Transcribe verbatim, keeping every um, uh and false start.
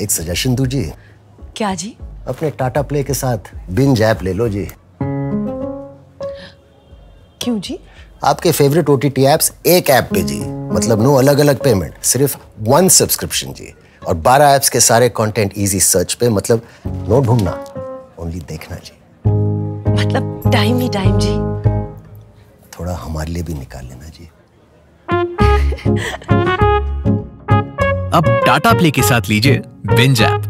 एक सजेशन दूं जी। क्या जी? अपने टाटा प्ले के साथ बिंज ऐप ले लो जी। क्यों जी? आपके फेवरेट ओटीटी एप्स एक ऐप पे जी, मतलब नो अलग अलग पेमेंट, सिर्फ वन सब्सक्रिप्शन जी। और बारह ऐप्स के सारे कंटेंट इजी सर्च पे, मतलब नो ढूंढना, ओनली देखना जी। मतलब टाइम ही टाइम जी। थोड़ा हमारे लिए भी निकाल लेना जी। अब टाटा प्ले के साथ लीजिए बिंज ऐप।